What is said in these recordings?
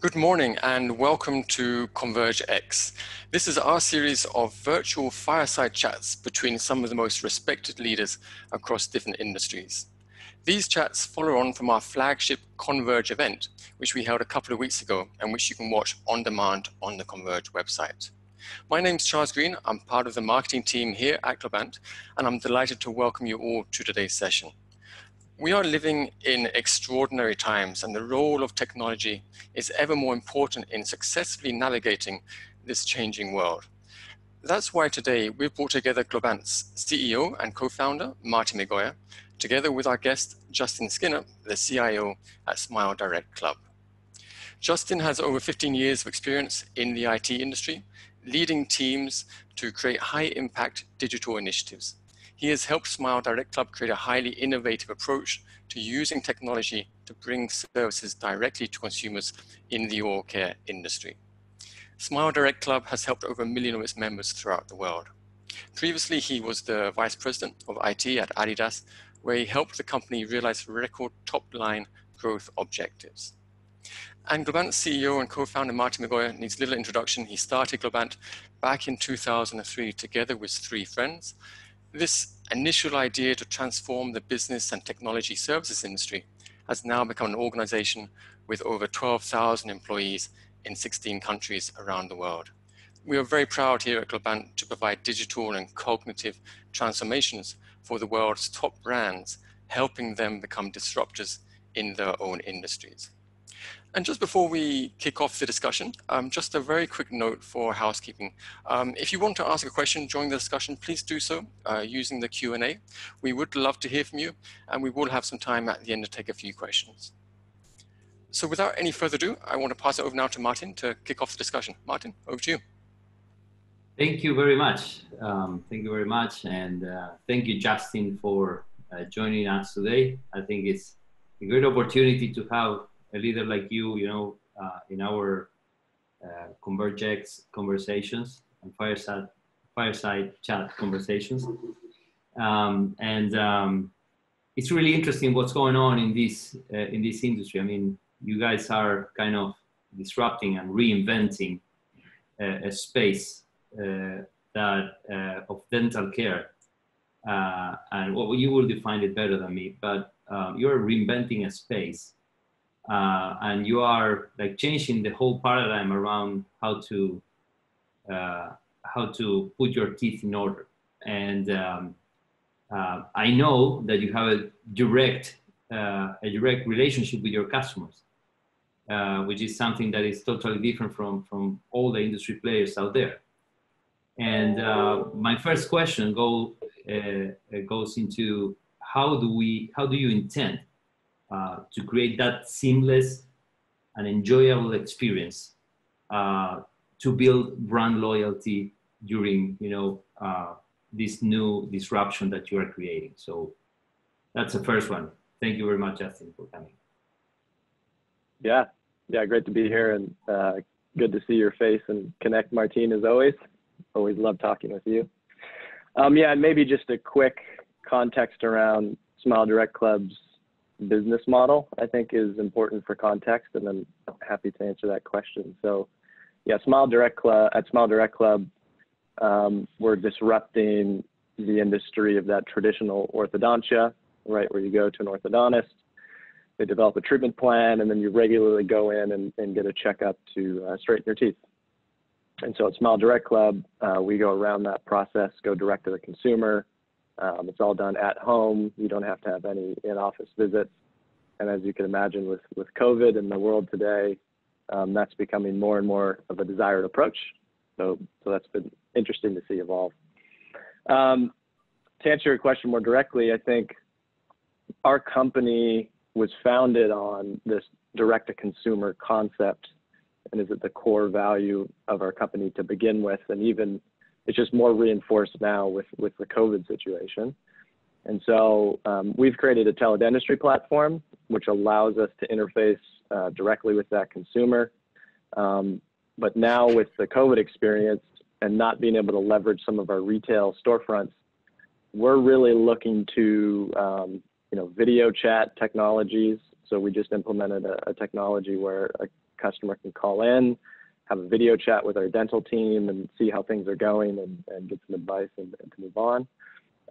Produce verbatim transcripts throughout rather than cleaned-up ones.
Good morning and welcome to ConvergeX. This is our series of virtual fireside chats between some of the most respected leaders across different industries. These chats follow on from our flagship Converge event, which we held a couple of weeks ago and which you can watch on demand on the Converge website. My name's Charles Green. I'm part of the marketing team here at Globant, and I'm delighted to welcome you all to today's session. We are living in extraordinary times, and the role of technology is ever more important in successfully navigating this changing world. That's why today we've brought together Globant's C E O and co-founder, Martín Migoya, together with our guest, Justin Skinner, the C I O at SmileDirectClub. Justin has over fifteen years of experience in the I T industry, leading teams to create high-impact digital initiatives. He has helped SmileDirectClub create a highly innovative approach to using technology to bring services directly to consumers in the oral care industry. SmileDirectClub has helped over a million of its members throughout the world. Previously, he was the vice president of I T at Adidas, where he helped the company realize record top-line growth objectives. And Globant's C E O and co-founder Martín Migoya needs little introduction. He started Globant back in two thousand three together with three friends. This initial idea to transform the business and technology services industry has now become an organization with over twelve thousand employees in sixteen countries around the world. We are very proud here at Globant to provide digital and cognitive transformations for the world's top brands, helping them become disruptors in their own industries. And just before we kick off the discussion, um, just a very quick note for housekeeping. Um, if you want to ask a question during the discussion, please do so uh, using the Q and A. We would love to hear from you, and we will have some time at the end to take a few questions. So without any further ado, I want to pass it over now to Martín to kick off the discussion. Martín, over to you. Thank you very much. Um, thank you very much. And uh, thank you, Justin, for uh, joining us today. I think it's a great opportunity to have a leader like you, you know, uh, in our uh, ConvergeX conversations and fireside, fireside chat conversations. Um, and um, it's really interesting what's going on in this, uh, in this industry. I mean, you guys are kind of disrupting and reinventing uh, a space uh, that, uh, of dental care. Uh, and well, you will define it better than me, but uh, you're reinventing a space. Uh, and you are like changing the whole paradigm around how to uh, how to put your teeth in order. And um, uh, I know that you have a direct uh, a direct relationship with your customers, uh, which is something that is totally different from from all the industry players out there. And uh, my first question go uh, goes into how do we how do you intend Uh, to create that seamless and enjoyable experience uh, to build brand loyalty during, you know, uh, this new disruption that you are creating. So that's the first one. Thank you very much, Justin, for coming. Yeah, yeah, great to be here and uh, good to see your face and connect, Martín, as always. Always love talking with you. Um, yeah, and maybe just a quick context around SmileDirectClub's business model, I think, is important for context, and I'm happy to answer that question. So yeah, SmileDirectClub, at SmileDirectClub, um, we're disrupting the industry of that traditional orthodontia, right, where you go to an orthodontist, they develop a treatment plan, and then you regularly go in and, and get a checkup to uh, straighten your teeth. And so at SmileDirectClub, uh, we go around that process, go direct to the consumer. Um, it's all done at home. You don't have to have any in-office visits. And as you can imagine with, with COVID and the world today, um, that's becoming more and more of a desired approach. So, so that's been interesting to see evolve. Um, to answer your question more directly, I think our company was founded on this direct-to-consumer concept and is at the core value of our company to begin with, and even it's just more reinforced now with, with the COVID situation. And so um, we've created a teledentistry platform, which allows us to interface uh, directly with that consumer. Um, but now with the COVID experience and not being able to leverage some of our retail storefronts, we're really looking to, um, you know, video chat technologies. So we just implemented a, a technology where a customer can call in, have a video chat with our dental team and see how things are going and, and get some advice and, and to move on.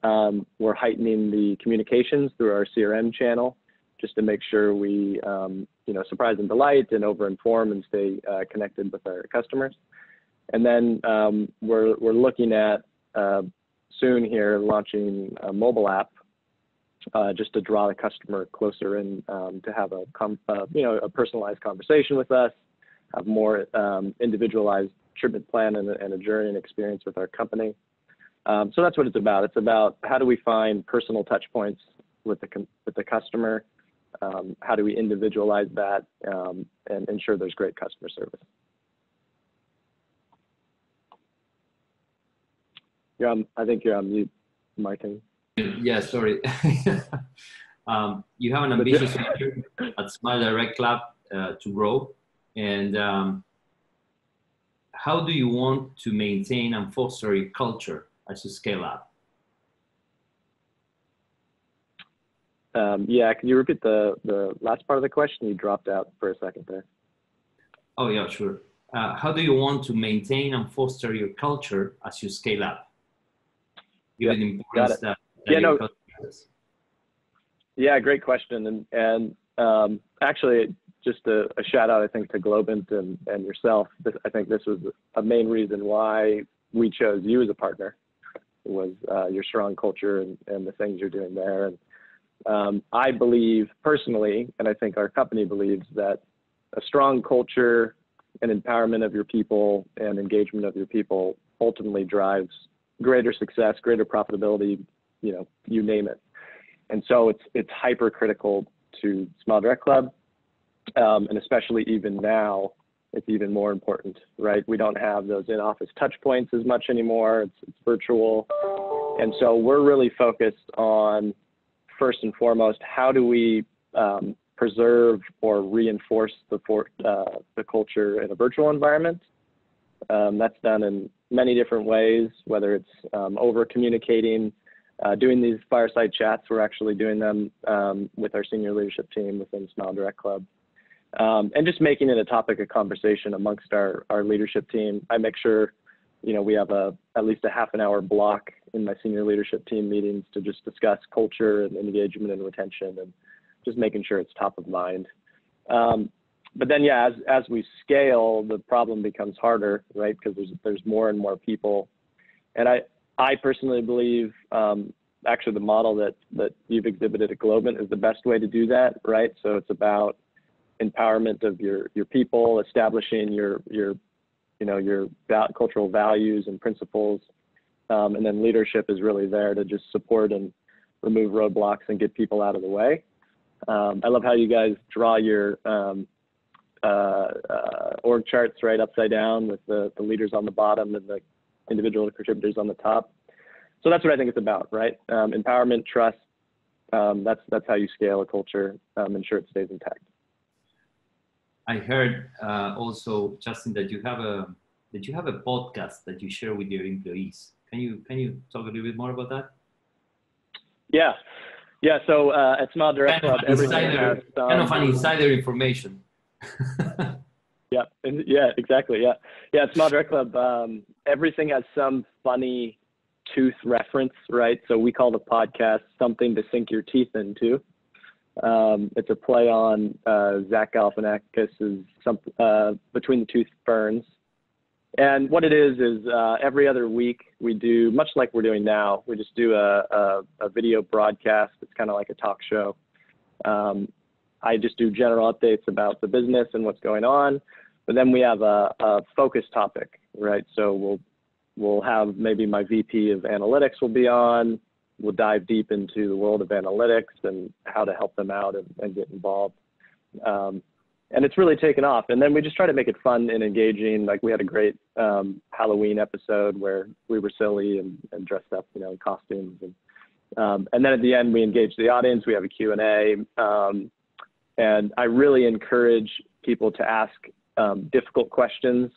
Um, we're heightening the communications through our C R M channel just to make sure we, um, you know, surprise and delight and over-inform and stay uh, connected with our customers. And then um, we're, we're looking at uh, soon here launching a mobile app uh, just to draw the customer closer in um, to have a, uh, you know, a personalized conversation with us, have more um, individualized treatment plan and, and a journey and experience with our company. Um, so that's what it's about. It's about how do we find personal touch points with the, with the customer? Um, how do we individualize that um, and ensure there's great customer service? You're on, I think you're on mute, Martin. Yeah, sorry. um, you have an ambitious future at SmileDirectClub uh, to grow. And um, how do you want to maintain and foster your culture as you scale up? Um, yeah, can you repeat the, the last part of the question? You dropped out for a second there. Oh, yeah, sure. Uh, how do you want to maintain and foster your culture as you scale up? Give it importance that, that yeah, no, yeah, great question. And, and um, actually, just a, a shout out, I think, to Globant and, and yourself. This, I think this was a main reason why we chose you as a partner, was uh, your strong culture and, and the things you're doing there. And um, I believe personally, and I think our company believes, that a strong culture and empowerment of your people and engagement of your people ultimately drives greater success, greater profitability, you know, you name it. And so it's, it's hypercritical to SmileDirectClub. Um, and especially even now, it's even more important, right? We don't have those in-office touch points as much anymore. It's, it's virtual. And so we're really focused on, first and foremost, how do we um, preserve or reinforce the, for, uh, the culture in a virtual environment? Um, that's done in many different ways, whether it's um, over-communicating, uh, doing these fireside chats. We're actually doing them um, with our senior leadership team within SmileDirectClub. Um, and just making it a topic of conversation amongst our, our leadership team. I make sure, you know, we have a, at least a half an hour block in my senior leadership team meetings to just discuss culture and engagement and retention and just making sure it's top of mind. Um, but then, yeah, as, as we scale, the problem becomes harder, right? Because there's, there's more and more people. And I, I personally believe, um, actually the model that, that you've exhibited at Globant is the best way to do that, right? So it's about empowerment of your your people, establishing your your you know your cultural values and principles, um, and then leadership is really there to just support and remove roadblocks and get people out of the way. Um, I love how you guys draw your um, uh, uh, org charts right upside down with the, the leaders on the bottom and the individual contributors on the top. So that's what I think it's about, right? Um, empowerment, trust. Um, that's that's how you scale a culture, um, ensure it stays intact. I heard uh, also, Justin, that you have a that you have a podcast that you share with your employees. Can you can you talk a little bit more about that? Yeah, yeah. So uh, at SmileDirectClub, kind of everything insider, has some, kind of an insider information. yeah, yeah, exactly. Yeah, yeah. At SmileDirectClub, um, everything has some funny tooth reference, right? So we call the podcast "Something to Sink Your Teeth Into." Um, it's a play on uh, Zach Galifianakis' uh, Between the Tooth Ferns. And what it is is uh, every other week we do, much like we're doing now, we just do a, a, a video broadcast. It's kind of like a talk show. Um, I just do general updates about the business and what's going on. But then we have a, a focus topic, right? So we'll, we'll have maybe my V P of analytics will be on. We'll dive deep into the world of analytics and how to help them out and, and get involved. Um, and it's really taken off. And then we just try to make it fun and engaging. Like we had a great um, Halloween episode where we were silly and, and dressed up, you know, in costumes. And, um, and then at the end, we engage the audience. We have a Q and A. Um, and I really encourage people to ask um, difficult questions,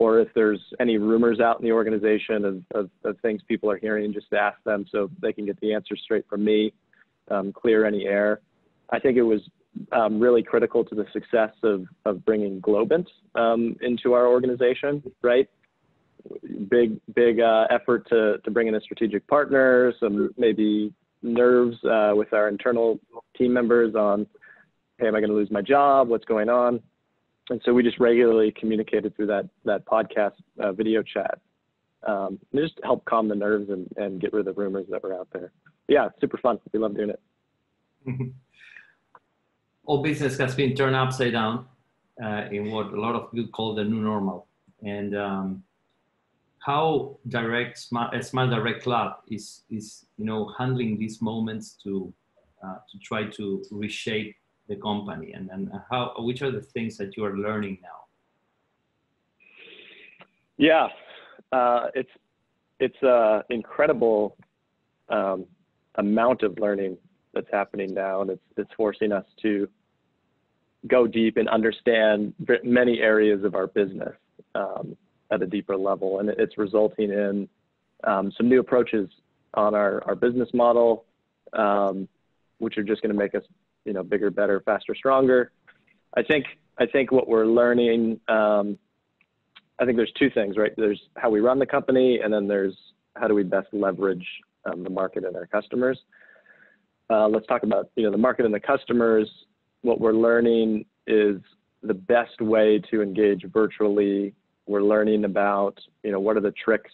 or if there's any rumors out in the organization of, of, of things people are hearing, just to ask them so they can get the answer straight from me, um, clear any air. I think it was um, really critical to the success of, of bringing Globant um, into our organization, right? Big, big uh, effort to, to bring in a strategic partner, some maybe nerves uh, with our internal team members on, hey, am I going to lose my job? What's going on? And so we just regularly communicated through that, that podcast uh, video chat. Um, just to help calm the nerves and, and get rid of the rumors that were out there. But yeah, super fun. We love doing it. All business has been turned upside down uh, in what a lot of people call the new normal. And um, how direct SmileDirectClub is, is you know, handling these moments to, uh, to try to reshape the company, and, and how, which are the things that you are learning now? Yeah. Uh, it's it's an incredible um, amount of learning that's happening now, and it's it's forcing us to go deep and understand many areas of our business um, at a deeper level, and it's resulting in um, some new approaches on our, our business model, um, which are just going to make us, you know, bigger, better, faster, stronger. I think I think what we're learning. Um, I think there's two things, right? There's how we run the company, and then there's how do we best leverage um, the market and our customers. Uh, let's talk about, you know, the market and the customers. What we're learning is the best way to engage virtually. We're learning about, you know, what are the tricks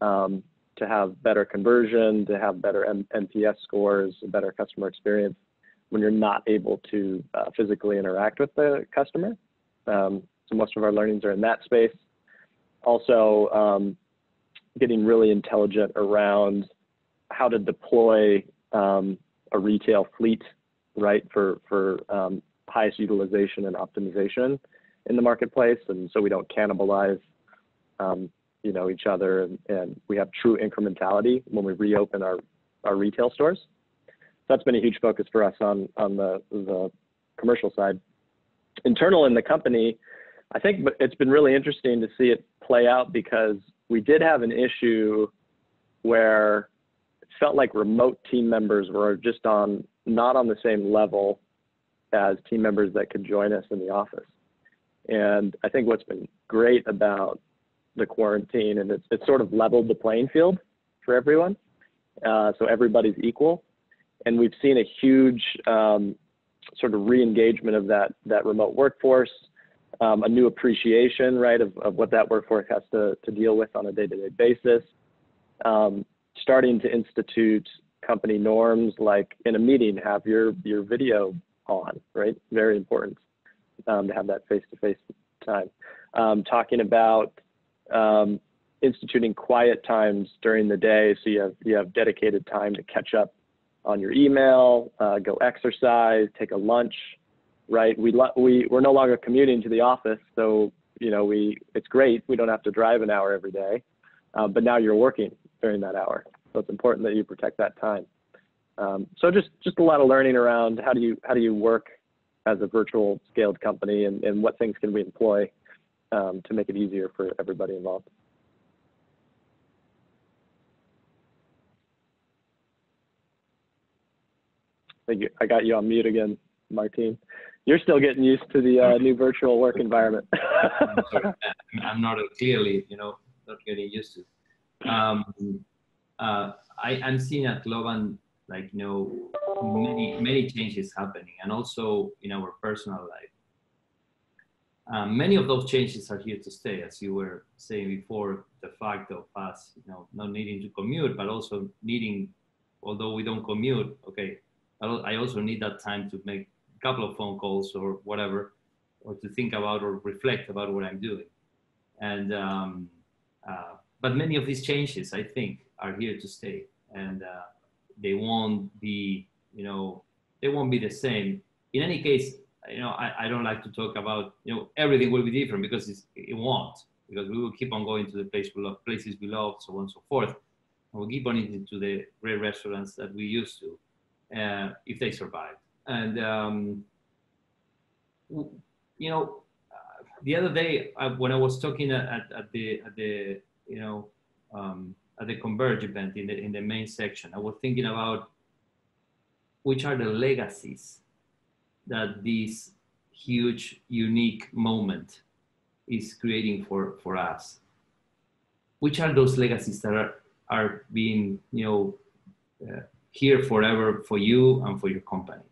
um, to have better conversion, to have better N P S scores, a better customer experience when you're not able to uh, physically interact with the customer. Um, so most of our learnings are in that space. Also, um, getting really intelligent around how to deploy um, a retail fleet, right, for, for um, highest utilization and optimization in the marketplace, and so we don't cannibalize, um, you know, each other, and, and we have true incrementality when we reopen our, our retail stores. So that's been a huge focus for us on, on the, the commercial side. Internal in the company, I think it's been really interesting to see it play out, because we did have an issue where it felt like remote team members were just on, not on the same level as team members that could join us in the office. And I think what's been great about the quarantine, and it's, it's sort of leveled the playing field for everyone. Uh, so everybody's equal. And we've seen a huge um, sort of re-engagement of that, that remote workforce. Um, a new appreciation, right, of, of what that workforce has to, to deal with on a day-to-day basis. Um, starting to institute company norms, like in a meeting, have your, your video on, right? Very important um, to have that face-to-face time. Um, talking about um, instituting quiet times during the day, so you have, you have dedicated time to catch up on your email, uh, go exercise, take a lunch. Right, we we we're no longer commuting to the office, so you know we it's great we don't have to drive an hour every day, uh, but now you're working during that hour, so it's important that you protect that time. Um, so just just a lot of learning around how do you how do you work as a virtual scaled company, and, and what things can we employ um, to make it easier for everybody involved. Thank you. I got you on mute again, Martín. You're still getting used to the uh, new virtual work environment. I'm, sorry, I'm not clearly, you know, not getting used to. Um, uh, I, I'm seeing at Globant, like, you know, many, many changes happening, and also in our personal life. Um, many of those changes are here to stay, as you were saying before, the fact of us, you know, not needing to commute, but also needing, although we don't commute, okay, I also need that time to make couple of phone calls or whatever, or to think about or reflect about what I'm doing. And, um, uh, but many of these changes, I think, are here to stay, and uh, they won't be, you know, they won't be the same. In any case, you know, I, I don't like to talk about, you know, everything will be different, because it's, it won't, because we will keep on going to the place we love, places we love, so on and so forth. And we'll keep on eating to the great restaurants that we used to, uh, if they survive. And, um, you know, uh, the other day I, when I was talking at, at, the, at the, you know, um, at the Converge event in the, in the main section, I was thinking about which are the legacies that this huge, unique moment is creating for, for us. Which are those legacies that are, are being, you know, uh, here forever for you and for your company?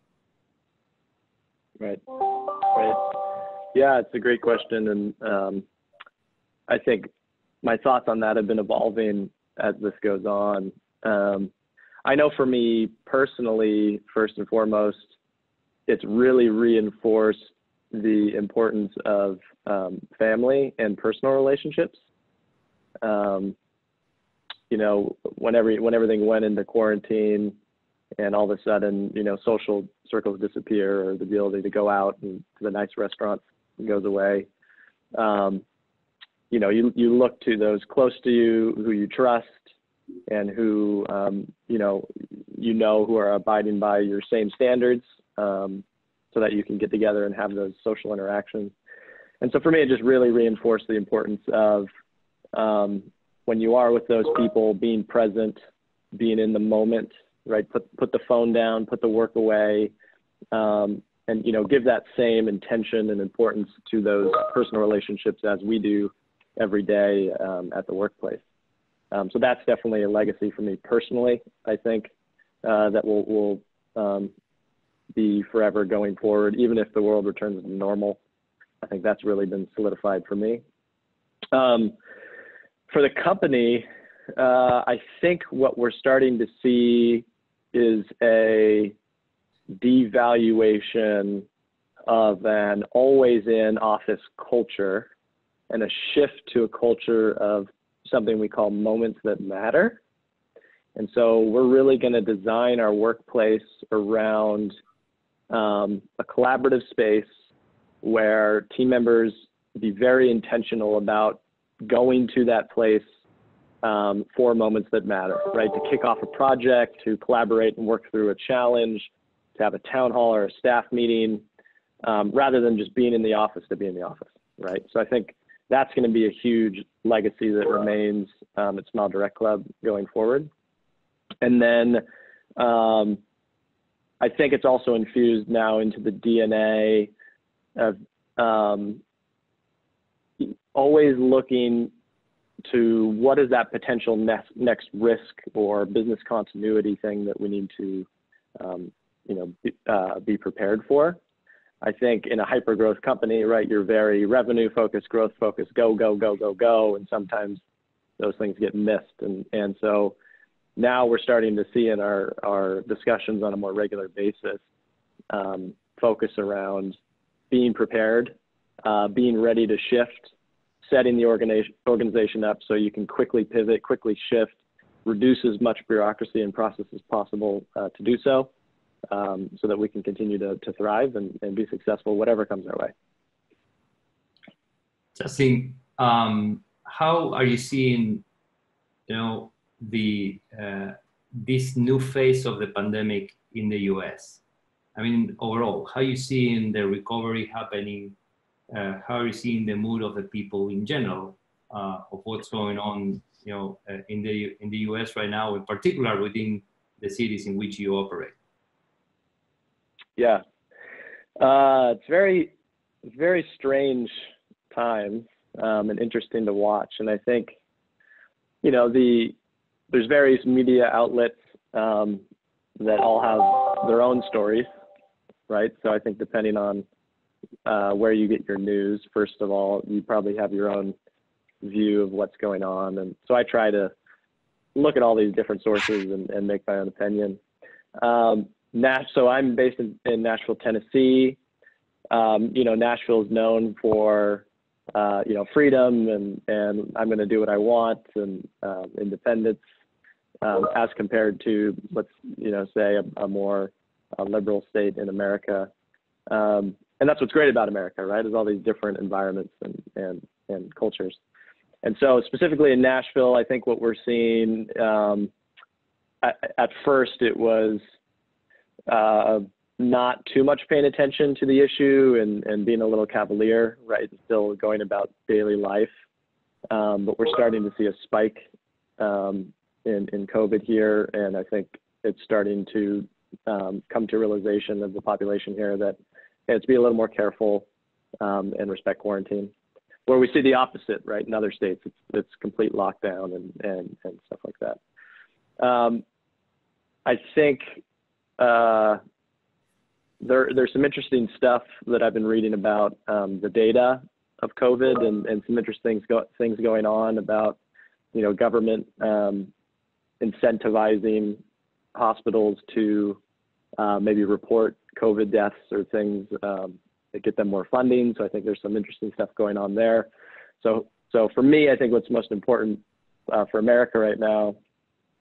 Right, right. Yeah, it's a great question. And um, I think my thoughts on that have been evolving as this goes on. Um, I know for me personally, first and foremost, it's really reinforced the importance of um, family and personal relationships. Um, you know, whenever, when everything went into quarantine and all of a sudden, you know, social circles disappear, or the ability to go out and to the nice restaurants goes away. Um, you know, you, you look to those close to you, who you trust, and who, um, you know, you know, who are abiding by your same standards, um, so that you can get together and have those social interactions. And so for me, it just really reinforced the importance of, um, when you are with those people, being present, being in the moment, right? Put, put the phone down, put the work away, um, and, you know, give that same intention and importance to those personal relationships as we do every day, um, at the workplace. Um, so that's definitely a legacy for me personally, I think, uh, that will, will um, be forever going forward, even if the world returns to normal. I think that's really been solidified for me. Um, for the company, uh, I think what we're starting to see is a devaluation of an always-in office culture and a shift to a culture of something we call moments that matter. And so we're really going to design our workplace around um, a collaborative space where team members be very intentional about going to that place um, for moments that matter, right? To kick off a project, to collaborate and work through a challenge, to have a town hall or a staff meeting, um, rather than just being in the office to be in the office, right? So I think that's going to be a huge legacy that remains um, at SmileDirectClub going forward. And then um, I think it's also infused now into the D N A of um, always looking to what is that potential next, next risk or business continuity thing that we need to um, you know, be, uh, be prepared for. I think in a hyper growth company, right, you're very revenue focused, growth focused, go, go, go, go, go. And sometimes those things get missed. And, and so now we're starting to see in our, our discussions on a more regular basis, um, focus around being prepared, uh, being ready to shift, setting the organization organization up so you can quickly pivot, quickly shift, reduce as much bureaucracy and process as possible uh, to do so. Um, so that we can continue to, to thrive and, and be successful, whatever comes our way. Justin, um, how are you seeing, you know, the uh, this new phase of the pandemic in the U S? I mean, overall, how are you seeing the recovery happening? Uh, how are you seeing the mood of the people in general uh, of what's going on, you know, uh, in the in the U S right now, in particular within the cities in which you operate? Yeah, uh, it's very, very strange time um, and interesting to watch. And I think, you know, the there's various media outlets um, that all have their own stories, right? So I think depending on uh, where you get your news, first of all, you probably have your own view of what's going on. And so I try to look at all these different sources and, and make my own opinion. Um, Nash, so I'm based in, in Nashville, Tennessee. Um, you know, Nashville is known for, uh, you know, freedom and, and I'm going to do what I want and uh, independence um, as compared to, let's, you know, say a, a more uh, liberal state in America. Um, and that's what's great about America, right, is all these different environments and, and, and cultures. And so specifically in Nashville, I think what we're seeing um, at, at first it was, uh, not too much paying attention to the issue and, and being a little cavalier, right? Still going about daily life. Um, but we're starting to see a spike, um, in, in COVID here. And I think it's starting to, um, come to realization of the population here that it's be a little more careful um, and respect quarantine. Where we see the opposite, right? In other states, it's, it's complete lockdown and, and, and stuff like that. Um, I think uh, there, there's some interesting stuff that I've been reading about um, the data of COVID and, and some interesting things, go, things going on about, you know, government um, incentivizing hospitals to uh, maybe report COVID deaths or things um, that get them more funding. So I think there's some interesting stuff going on there. So, so for me, I think what's most important uh, for America right now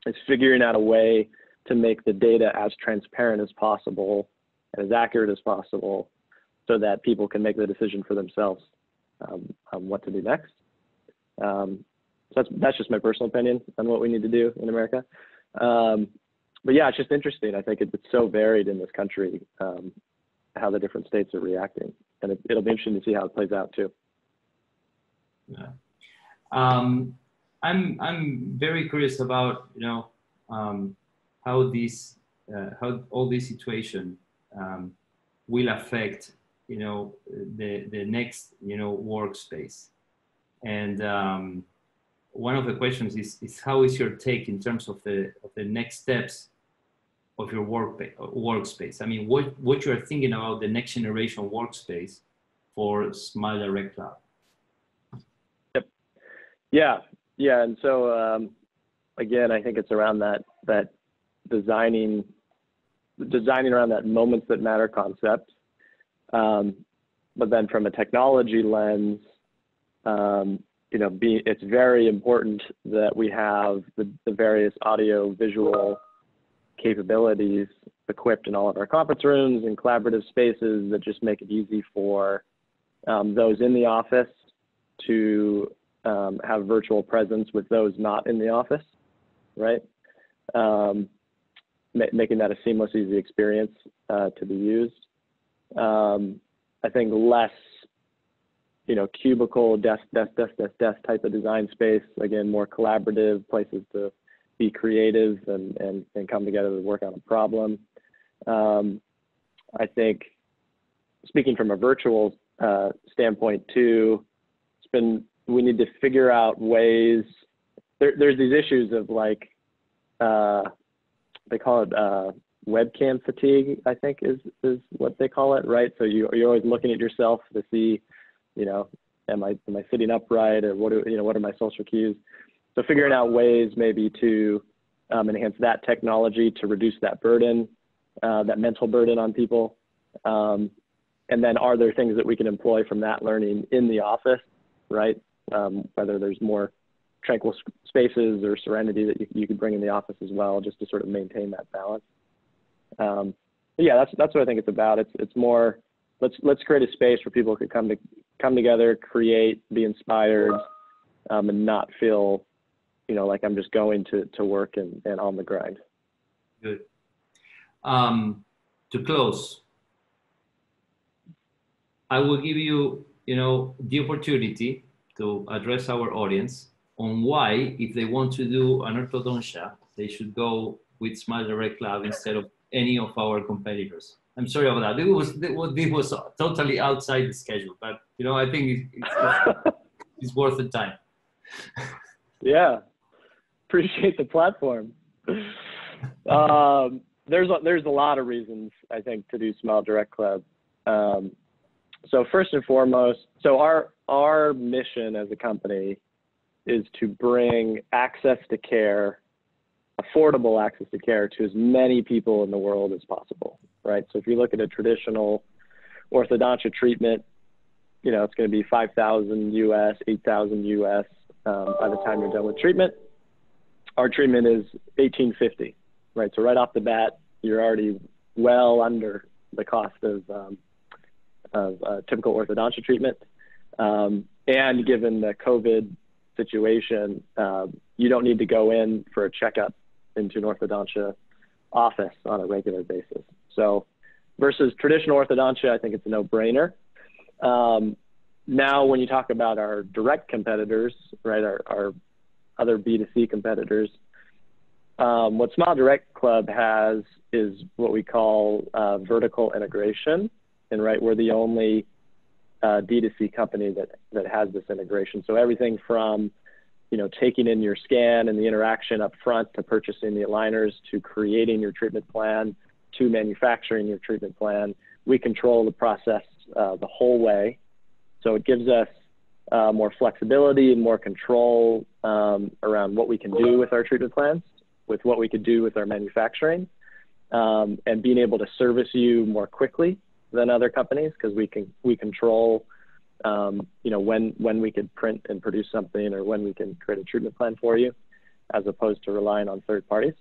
is figuring out a way to make the data as transparent as possible and as accurate as possible so that people can make the decision for themselves um, on what to do next. Um, so that's, that's just my personal opinion on what we need to do in America. Um, but yeah, it's just interesting. I think it's so varied in this country, um, how the different states are reacting. And it, it'll be interesting to see how it plays out too. Yeah. Um, I'm, I'm very curious about, you know, um, how these, uh, how all this situation um, will affect, you know, the, the next, you know, workspace. And um, one of the questions is, is how is your take in terms of the, of the next steps of your work, workspace? I mean, what, what you are thinking about the next generation workspace for SmileDirectClub? Yep. Yeah. Yeah. And so, um, again, I think it's around that, that designing, designing around that moments that matter concept. Um, but then from a technology lens, um, you know, be, it's very important that we have the, the various audio visual capabilities equipped in all of our conference rooms and collaborative spaces that just make it easy for um, those in the office to um, have virtual presence with those not in the office, right? Um, ma making that a seamless, easy experience uh, to be used. Um, I think less, you know, cubicle, desk, desk, desk, desk, desk type of design space. Again, more collaborative places to be creative and, and, and come together to work on a problem. Um, I think, speaking from a virtual uh, standpoint too, it's been, we need to figure out ways, there, there's these issues of like, uh, they call it uh, webcam fatigue, I think is, is what they call it, right? So you, you're always looking at yourself to see, you know, am I, am I sitting upright, or what, do, you know, what are my social cues? So figuring out ways maybe to um, enhance that technology to reduce that burden, uh, that mental burden on people. Um, and then are there things that we can employ from that learning in the office, right? Um, whether there's more tranquil spaces or serenity that you, you could bring in the office as well, just to sort of maintain that balance. Um, but yeah, that's, that's what I think it's about. It's, it's more, let's, let's create a space where people could come to come together, create, be inspired, um, and not feel, you know, like I'm just going to, to work and, and on the grind. Good. Um, to close, I will give you, you know, the opportunity to address our audience on why, if they want to do an orthodontia, they should go with SmileDirectClub instead of any of our competitors. I'm sorry about that. This was, this was totally outside the schedule, but, you know, I think it's, it's, it's worth the time. Yeah. Appreciate the platform. um, there's a, there's a lot of reasons I think to do SmileDirectClub. Um, so first and foremost, so our our mission as a company is to bring access to care, affordable access to care, to as many people in the world as possible, right? So if you look at a traditional orthodontia treatment, you know, it's going to be five thousand U S, eight thousand U S um, by the time you're done with treatment. Our treatment is eighteen fifty, right? So right off the bat, you're already well under the cost of, um, of uh, typical orthodontia treatment. Um, and given the COVID situation, uh, you don't need to go in for a checkup into an orthodontia office on a regular basis. So versus traditional orthodontia, I think it's a no-brainer. Um, now, when you talk about our direct competitors, right, our, our other B two C competitors. Um, what SmileDirectClub has is what we call uh, vertical integration. And right, we're the only uh, D two C company that, that has this integration. So everything from, you know, taking in your scan and the interaction up front to purchasing the aligners, to creating your treatment plan, to manufacturing your treatment plan, we control the process uh, the whole way. So it gives us uh, more flexibility and more control um, around what we can do with our treatment plans, with what we could do with our manufacturing, um, and being able to service you more quickly than other companies, because we can we control um, you know, when when we could print and produce something, or when we can create a treatment plan for you, as opposed to relying on third parties.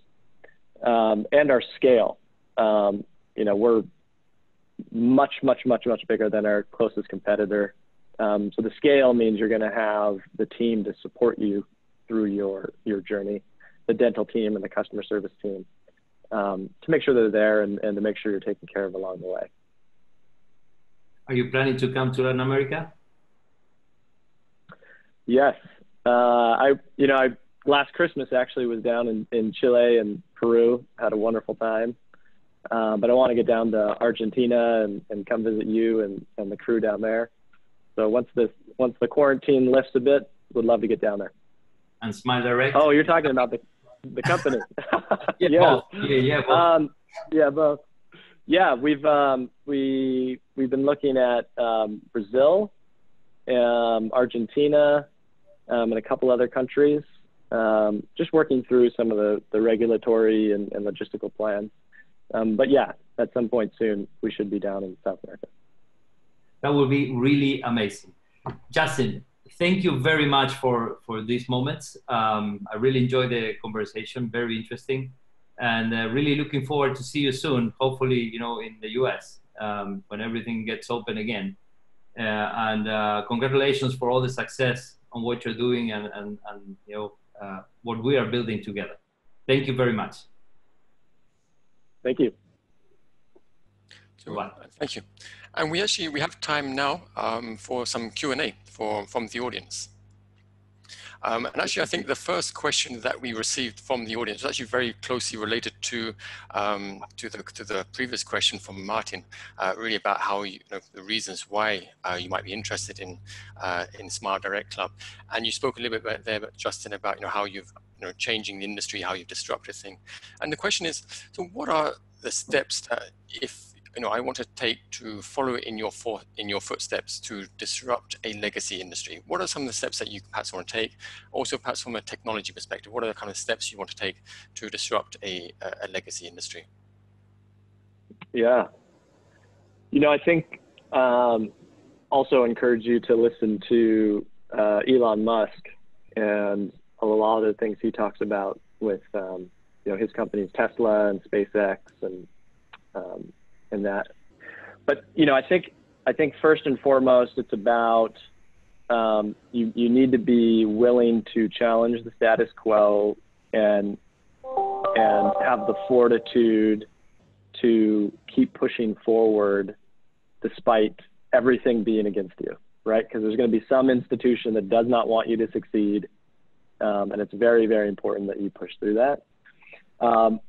Um, and our scale, um, you know, we're much much much much bigger than our closest competitor. Um, so the scale means you're going to have the team to support you through your your journey, the dental team and the customer service team, um, to make sure they're there and, and to make sure you're taken care of along the way. Are you planning to come to Latin America? Yes, uh, I you know I last Christmas actually was down in, in Chile and Peru, had a wonderful time. Uh, but I want to get down to Argentina and, and come visit you and, and the crew down there. So once this, once the quarantine lifts a bit, would love to get down there. And SmileDirect. Oh, you're talking about the, the company. yeah, yeah, both. yeah, yeah, both. Um, yeah, both. Yeah, we've um, we we've been looking at um, Brazil, um, Argentina, um, and a couple other countries. Um, just working through some of the, the regulatory and, and logistical plans. Um, but yeah, at some point soon, we should be down in South America. That would be really amazing. Justin, thank you very much for, for these moments. Um, I really enjoyed the conversation, very interesting. And uh, really looking forward to see you soon, hopefully, you know, in the U S, um, when everything gets open again. Uh, and uh, congratulations for all the success on what you're doing and, and, and you know, uh, what we are building together. Thank you very much. Thank you. So, uh, thank you. And we actually, we have time now um, for some Q and A for, from the audience. Um, and actually, I think the first question that we received from the audience is actually very closely related to, um, to, the, to the previous question from Martin, uh, really about how you, you know, the reasons why uh, you might be interested in, uh, in SmileDirectClub. And you spoke a little bit about there, Justin, about you know, how you've you know, changing the industry, how you've disrupted things. And the question is, so what are the steps that if, you know, I want to take to follow in your, for, in your footsteps to disrupt a legacy industry? What are some of the steps that you perhaps want to take? Also perhaps from a technology perspective, what are the kind of steps you want to take to disrupt a, a legacy industry? Yeah, you know, I think um, also encourage you to listen to uh, Elon Musk and a lot of the things he talks about with, um, you know, his companies, Tesla and SpaceX and, um, and that. But, you know, I think, I think first and foremost, it's about, um, you, you need to be willing to challenge the status quo and, and have the fortitude to keep pushing forward despite everything being against you, right? Because there's going to be some institution that does not want you to succeed. Um, and it's very, very important that you push through that. Um,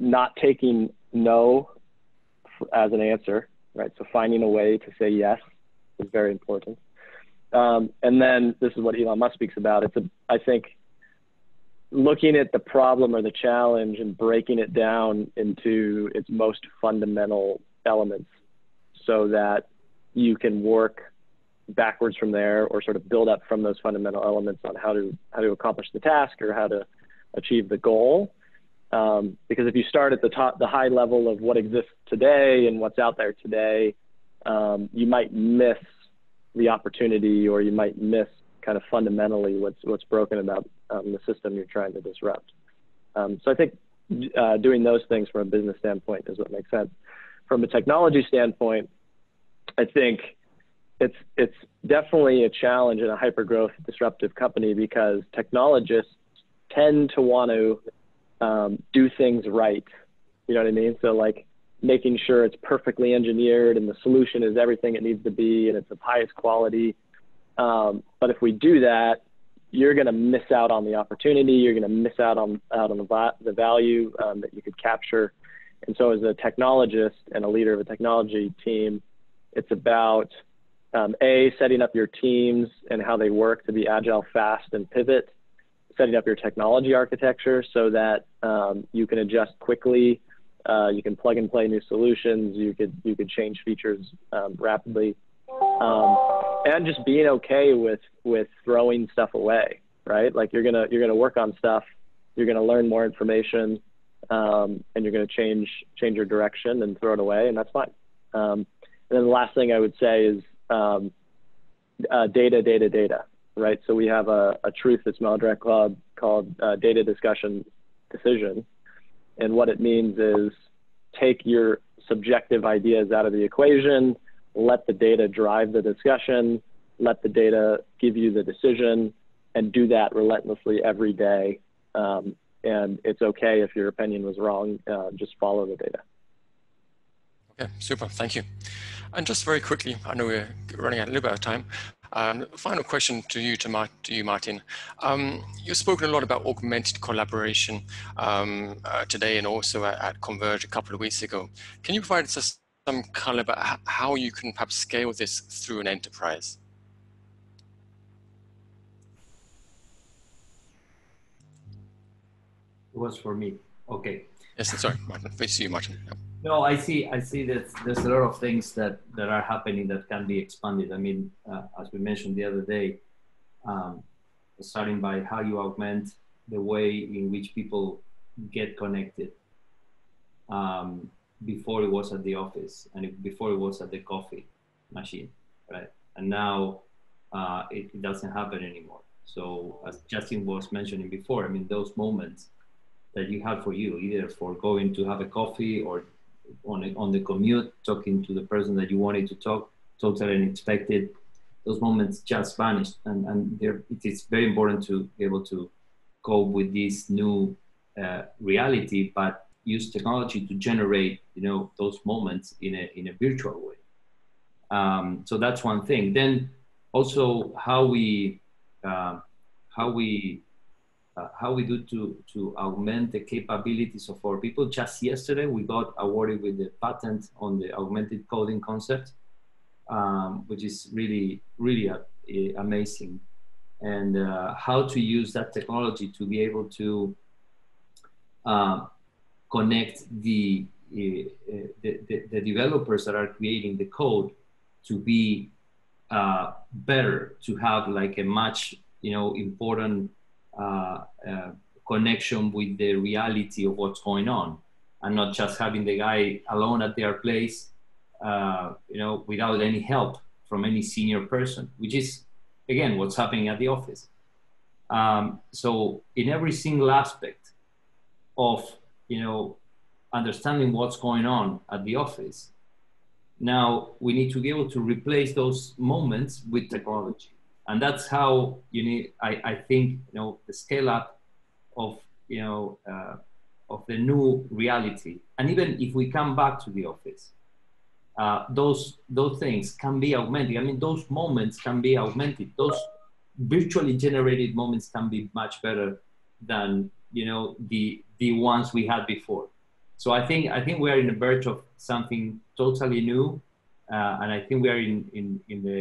not taking no as an answer, right? So finding a way to say yes is very important. Um, and then this is what Elon Musk speaks about. It's, a, I think, looking at the problem or the challenge and breaking it down into its most fundamental elements so that you can work backwards from there, or sort of build up from those fundamental elements on how to how to accomplish the task or how to achieve the goal. Um, because if you start at the top, the high level of what exists today and what's out there today, um, you might miss the opportunity, or you might miss kind of fundamentally what's what's broken about um, the system you're trying to disrupt. Um, so I think uh, doing those things from a business standpoint is what makes sense. From a technology standpoint, I think It's, it's definitely a challenge in a hyper-growth disruptive company, because technologists tend to want to um, do things right. You know what I mean? So like making sure it's perfectly engineered and the solution is everything it needs to be and it's of highest quality. Um, but if we do that, you're going to miss out on the opportunity. You're going to miss out on, out on the, the value um, that you could capture. And so as a technologist and a leader of a technology team, It's about um, A, setting up your teams and how they work to be agile, fast, and pivot, setting up your technology architecture so that um, you can adjust quickly, uh, you can plug and play new solutions, you could, you could change features um, rapidly, um, and just being okay with, with throwing stuff away, right? Like you're gonna, you're gonna work on stuff, you're gonna learn more information, um, and you're gonna change, change your direction and throw it away, and that's fine. Um, and then the last thing I would say is um, uh, data, data, data, right? So we have a, a truth at SmileDirectClub called uh, data discussion decision. And what it means is take your subjective ideas out of the equation, let the data drive the discussion, let the data give you the decision, and do that relentlessly every day. Um, and it's okay if your opinion was wrong, uh, just follow the data. Okay, super, thank you. And just very quickly, I know we're running out a little bit of time. Um, final question to you, to, Mar to you, Martin. Um, you've spoken a lot about augmented collaboration um, uh, today, and also at, at Converge a couple of weeks ago. Can you provide us some color about how you can perhaps scale this through an enterprise? It was for me. Okay. Yes, sorry, Martin. Please, you, Martin. Yeah. No, I see. I see that there's a lot of things that that are happening that can be expanded. I mean, uh, as we mentioned the other day, um, starting by how you augment the way in which people get connected. Um, before it was at the office, and it, before it was at the coffee machine, right? And now uh, it, it doesn't happen anymore. So, as Justin was mentioning before, I mean, those moments that you have for you, either for going to have a coffee or on, a, on the commute, talking to the person that you wanted to talk, totally unexpected, those moments just vanished. And, and there, it is very important to be able to cope with this new uh, reality, but use technology to generate, you know, those moments in a, in a virtual way. Um, so that's one thing. Then also how we, uh, how we, Uh, how we do to, to augment the capabilities of our people. Just yesterday, we got awarded with the patent on the augmented coding concept, um, which is really, really a, a amazing. And uh, how to use that technology to be able to uh, connect the, uh, the, the, the developers that are creating the code to be uh, better, to have like a much, you know, important Uh, uh, connection with the reality of what's going on, and not just having the guy alone at their place, uh, you know, without any help from any senior person, which is, again, what's happening at the office. Um, so in every single aspect of, you know, understanding what's going on at the office, now we need to be able to replace those moments with technology. And that's how you need, I, I think, you know, the scale up of, you know, uh, of the new reality. And even if we come back to the office, uh, those, those things can be augmented. I mean, those moments can be augmented. Those virtually generated moments can be much better than, you know, the, the ones we had before. So I think, I think we are in the verge of something totally new. Uh, and I think we are in, in, in the,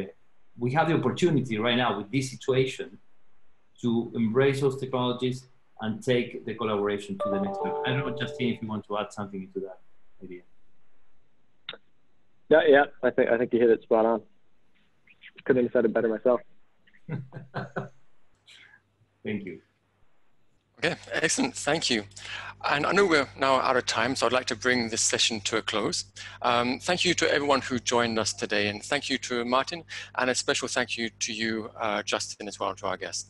we have the opportunity right now with this situation to embrace those technologies and take the collaboration to the next level. I don't know, Justin, if you want to add something to that idea. Yeah, yeah, I think, I think you hit it spot on. Couldn't have said it better myself. Thank you. Okay, excellent, thank you. And I know we're now out of time, so I'd like to bring this session to a close. Um, thank you to everyone who joined us today, and thank you to Martin, and a special thank you to you, uh, Justin, as well, to our guest.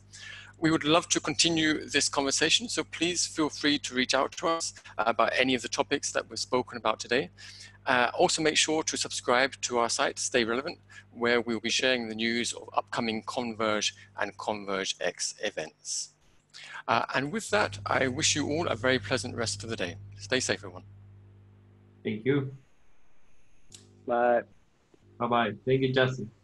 We would love to continue this conversation, so please feel free to reach out to us about any of the topics that we've spoken about today. Uh, also make sure to subscribe to our site, Stay Relevant, where we'll be sharing the news of upcoming Converge and ConvergeX events. Uh, and with that, I wish you all a very pleasant rest of the day. Stay safe, everyone. Thank you. Bye. Bye-bye. Thank you, Justin.